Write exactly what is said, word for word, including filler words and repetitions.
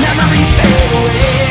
memories fade away.